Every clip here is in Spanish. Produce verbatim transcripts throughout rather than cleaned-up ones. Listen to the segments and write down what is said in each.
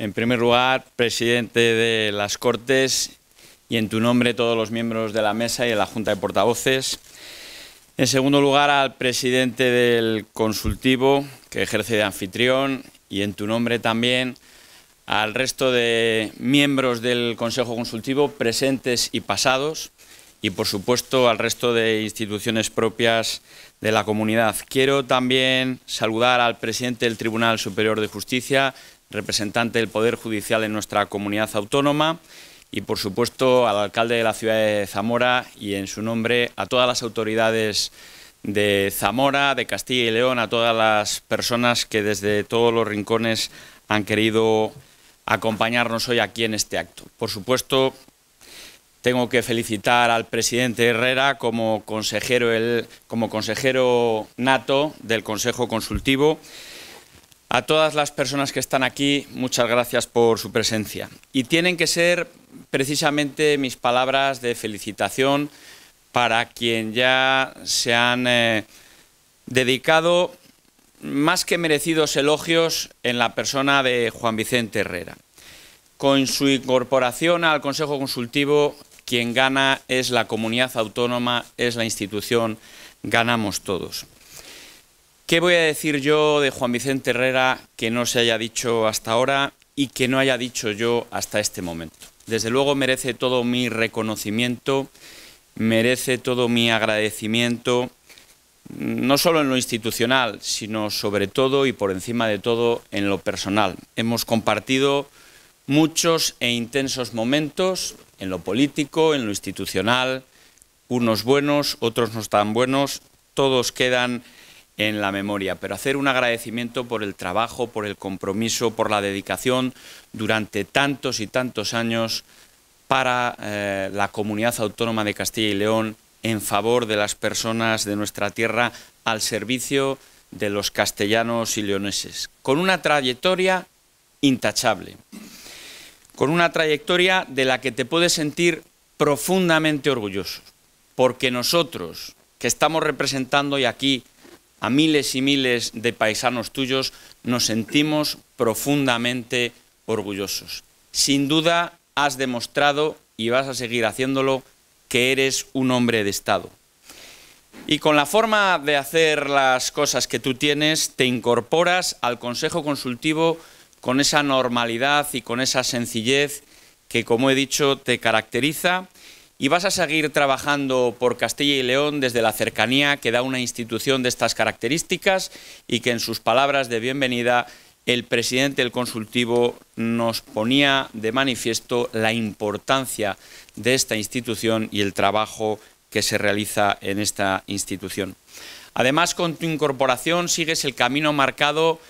En primer lugar, presidente de las Cortes y en tu nombre todos los miembros de la mesa y de la Junta de Portavoces. En segundo lugar, al presidente del consultivo, que ejerce de anfitrión, y en tu nombre también al resto de miembros del Consejo Consultivo, presentes y pasados, y por supuesto al resto de instituciones propias de la comunidad. Quiero también saludar al presidente del Tribunal Superior de Justicia, representante del Poder Judicial en nuestra comunidad autónoma, y por supuesto al alcalde de la ciudad de Zamora y en su nombre a todas las autoridades de Zamora, de Castilla y León, a todas las personas que desde todos los rincones han querido acompañarnos hoy aquí en este acto. Por supuesto, tengo que felicitar al presidente Herrera como consejero, el, como consejero nato del Consejo Consultivo. A todas las personas que están aquí, muchas gracias por su presencia. Y tienen que ser precisamente mis palabras de felicitación para quien ya se han eh, dedicado más que merecidos elogios en la persona de Juan Vicente Herrera. Con su incorporación al Consejo Consultivo, quien gana es la comunidad autónoma, es la institución, ganamos todos. ¿Qué voy a decir yo de Juan Vicente Herrera que no se haya dicho hasta ahora y que no haya dicho yo hasta este momento? Desde luego merece todo mi reconocimiento, merece todo mi agradecimiento, no solo en lo institucional, sino sobre todo y por encima de todo en lo personal. Hemos compartido muchos e intensos momentos en lo político, en lo institucional, unos buenos, otros no tan buenos, todos quedan en la memoria, pero hacer un agradecimiento por el trabajo, por el compromiso, por la dedicación durante tantos y tantos años para eh, la comunidad autónoma de Castilla y León, en favor de las personas de nuestra tierra, al servicio de los castellanos y leoneses, con una trayectoria intachable, con una trayectoria de la que te puedes sentir profundamente orgulloso, porque nosotros, que estamos representando hoy aquí a miles y miles de paisanos tuyos, nos sentimos profundamente orgullosos. Sin duda has demostrado, y vas a seguir haciéndolo, que eres un hombre de Estado. Y con la forma de hacer las cosas que tú tienes, te incorporas al Consejo Consultivo con esa normalidad y con esa sencillez que, como he dicho, te caracteriza. Y vas a seguir trabajando por Castilla y León desde la cercanía que da una institución de estas características y que en sus palabras de bienvenida el presidente del consultivo nos ponía de manifiesto la importancia de esta institución y el trabajo que se realiza en esta institución. Además, con tu incorporación sigues el camino marcado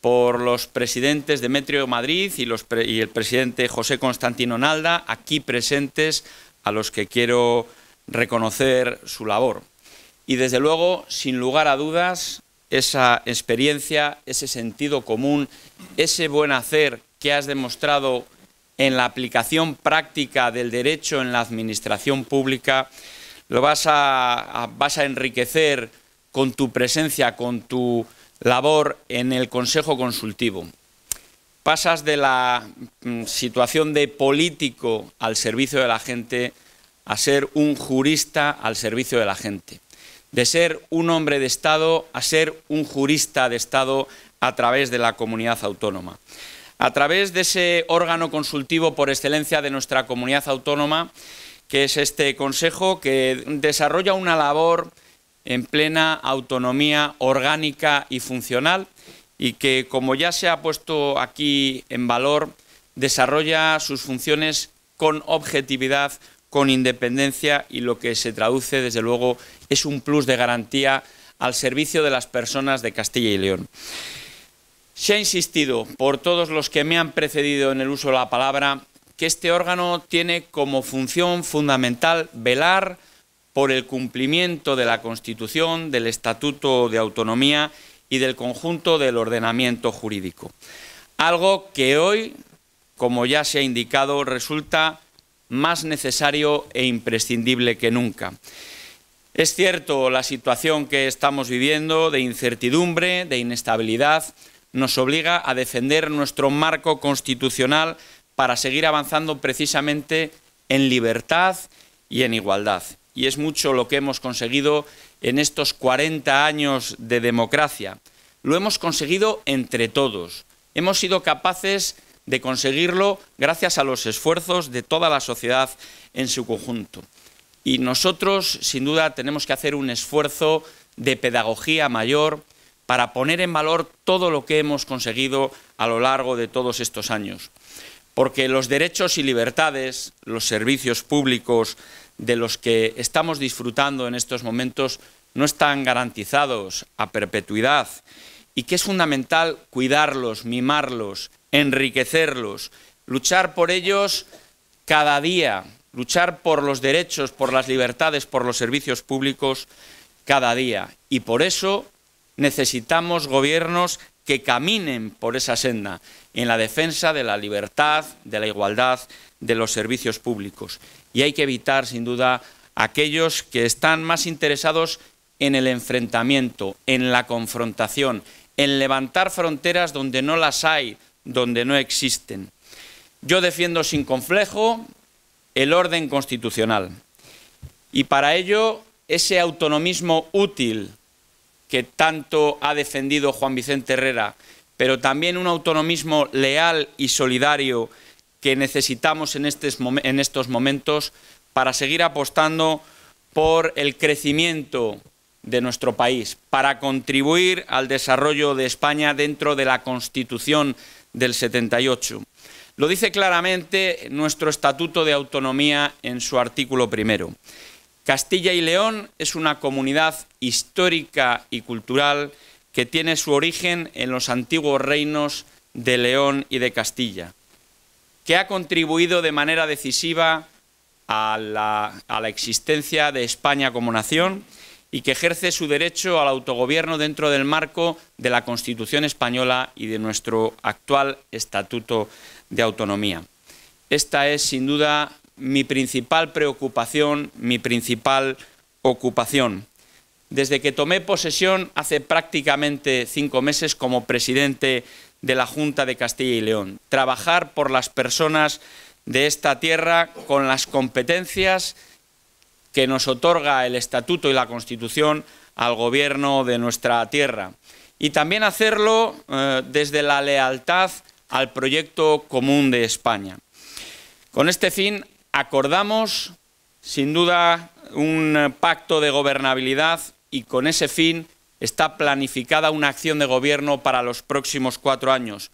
por los presidentes Demetrio Madrid y, los pre y el presidente José Constantino Nalda, aquí presentes, a los que quiero reconocer su labor. Y desde luego, sin lugar a dudas, esa experiencia, ese sentido común, ese buen hacer que has demostrado en la aplicación práctica del derecho en la administración pública, lo vas a, a, vas a enriquecer con tu presencia, con tu labor en el Consejo Consultivo. Pasas de la mm, situación de político al servicio de la gente a ser un jurista al servicio de la gente. De ser un hombre de Estado a ser un jurista de Estado a través de la comunidad autónoma. A través de ese órgano consultivo por excelencia de nuestra comunidad autónoma, que es este Consejo, que desarrolla una labor en plena autonomía orgánica y funcional, y que, como ya se ha puesto aquí en valor, desarrolla sus funciones con objetividad, con independencia, y lo que se traduce, desde luego, es un plus de garantía al servicio de las personas de Castilla y León. Se ha insistido por todos los que me han precedido en el uso de la palabra que este órgano tiene como función fundamental velar por el cumplimiento de la Constitución, del Estatuto de Autonomía y del conjunto del ordenamiento jurídico. Algo que hoy, como ya se ha indicado, resulta más necesario e imprescindible que nunca. Es cierto la situación que estamos viviendo de incertidumbre, de inestabilidad, nos obliga a defender nuestro marco constitucional para seguir avanzando precisamente en libertad y en igualdad. Y es mucho lo que hemos conseguido en estos cuarenta años de democracia. Lo hemos conseguido entre todos. Hemos sido capaces de conseguirlo gracias a los esfuerzos de toda la sociedad en su conjunto. Y nosotros, sin duda, tenemos que hacer un esfuerzo de pedagogía mayor para poner en valor todo lo que hemos conseguido a lo largo de todos estos años. Porque los derechos y libertades, los servicios públicos de los que estamos disfrutando en estos momentos no están garantizados a perpetuidad y que es fundamental cuidarlos, mimarlos, enriquecerlos, luchar por ellos cada día, luchar por los derechos, por las libertades, por los servicios públicos cada día. Y por eso necesitamos gobiernos que caminen por esa senda, en la defensa de la libertad, de la igualdad, de los servicios públicos. Y hay que evitar, sin duda, aquellos que están más interesados en el enfrentamiento, en la confrontación, en levantar fronteras donde no las hay, donde no existen. Yo defiendo sin complejo el orden constitucional y para ello ese autonomismo útil que tanto ha defendido Juan Vicente Herrera, pero también un autonomismo leal y solidario que necesitamos en, estes, en estos momentos para seguir apostando por el crecimiento de nuestro país, para contribuir al desarrollo de España dentro de la Constitución del setenta y ocho. Lo dice claramente nuestro Estatuto de Autonomía en su artículo primero. Castilla y León es una comunidad histórica y cultural que tiene su origen en los antiguos reinos de León y de Castilla, que ha contribuido de manera decisiva a la, a la existencia de España como nación y que ejerce su derecho al autogobierno dentro del marco de la Constitución española y de nuestro actual Estatuto de Autonomía. Esta es, sin duda, mi principal preocupación, mi principal ocupación. Desde que tomé posesión hace prácticamente cinco meses como presidente de la Junta de Castilla y León, trabajar por las personas de esta tierra con las competencias que nos otorga el Estatuto y la Constitución al gobierno de nuestra tierra. Y también hacerlo eh, desde la lealtad al proyecto común de España. Con este fin acordamos, sin duda, un pacto de gobernabilidad y con ese fin está planificada una acción de gobierno para los próximos cuatro años,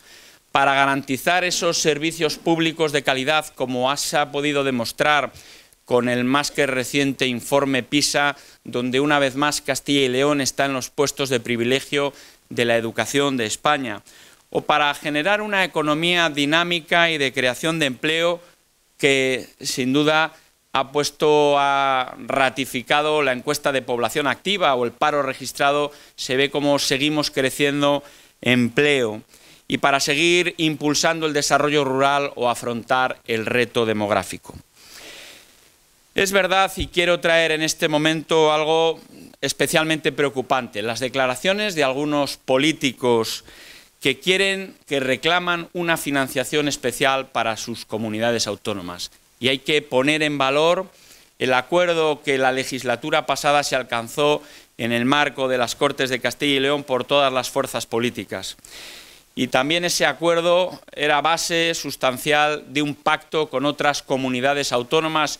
para garantizar esos servicios públicos de calidad, como se ha podido demostrar con el más que reciente informe PISA, donde una vez más Castilla y León está en los puestos de privilegio de la educación de España, o para generar una economía dinámica y de creación de empleo que, sin duda, ha puesto, ha ratificado la encuesta de población activa o el paro registrado, se ve como seguimos creciendo empleo. Y para seguir impulsando el desarrollo rural o afrontar el reto demográfico. Es verdad, y quiero traer en este momento algo especialmente preocupante, las declaraciones de algunos políticos que quieren, que reclaman una financiación especial para sus comunidades autónomas. Y hay que poner en valor el acuerdo que la legislatura pasada se alcanzó en el marco de las Cortes de Castilla y León por todas las fuerzas políticas. Y también ese acuerdo era base sustancial de un pacto con otras comunidades autónomas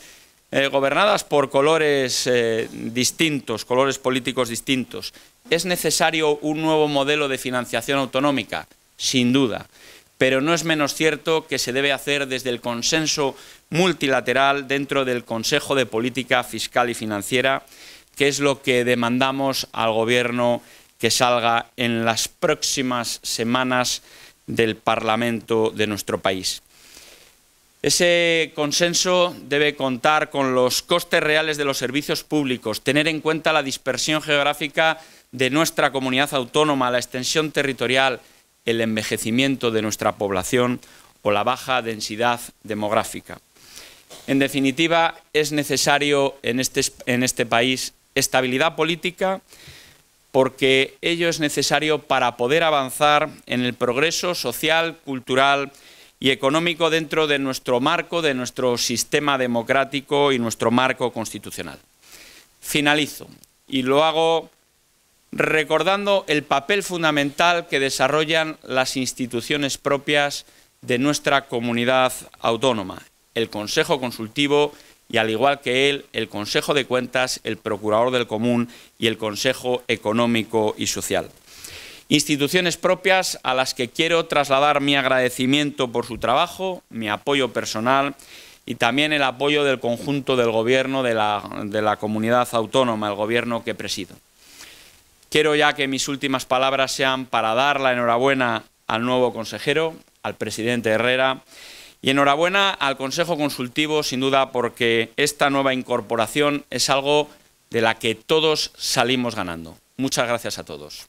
eh, gobernadas por colores eh, distintos, colores políticos distintos. Es necesario un nuevo modelo de financiación autonómica, sin duda, pero no es menos cierto que se debe hacer desde el consenso multilateral dentro del Consejo de Política Fiscal y Financiera, que es lo que demandamos al Gobierno que salga en las próximas semanas del Parlamento de nuestro país. Ese consenso debe contar con los costes reales de los servicios públicos, tener en cuenta la dispersión geográfica de nuestra comunidad autónoma, la extensión territorial, el envejecimiento de nuestra población o la baja densidad demográfica. En definitiva, es necesario en este, en este país estabilidad política, porque ello es necesario para poder avanzar en el progreso social, cultural y económico dentro de nuestro marco, de nuestro sistema democrático y nuestro marco constitucional. Finalizo, y lo hago recordando el papel fundamental que desarrollan las instituciones propias de nuestra comunidad autónoma, el Consejo Consultivo y, al igual que él, el Consejo de Cuentas, el Procurador del Común y el Consejo Económico y Social. Instituciones propias a las que quiero trasladar mi agradecimiento por su trabajo, mi apoyo personal y también el apoyo del conjunto del Gobierno de la, de la comunidad autónoma, el Gobierno que presido. Quiero ya que mis últimas palabras sean para dar la enhorabuena al nuevo consejero, al presidente Herrera, y enhorabuena al Consejo Consultivo, sin duda, porque esta nueva incorporación es algo de la que todos salimos ganando. Muchas gracias a todos.